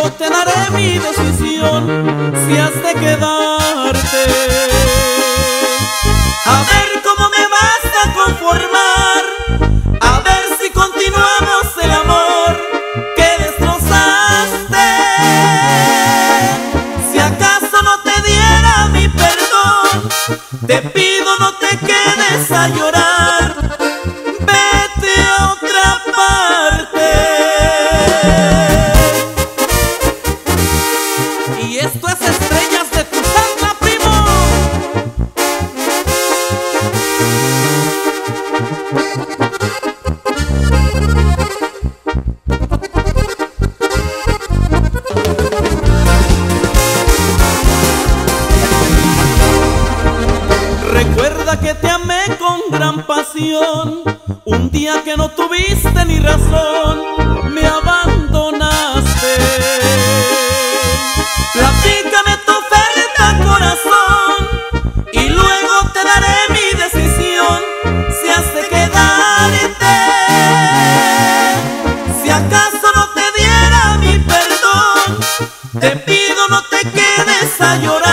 cabo te daré mi decisión si has de quedarte. A ver cómo me vas a conformar, a ver si continuamos el amor que destrozaste. Si acaso no te diera mi perdón, te pido no te quedes a llorar, vete a otra parte. Y esto es Estrellas de Tuzantla, primo. Recuerda que te amé con gran pasión, un día que no tuviste ni razón, me abandonaste. Platícame tu oferta, corazón, y luego te daré mi decisión si has de quedarte. Si acaso no te diera mi perdón, te pido no te quedes a llorar.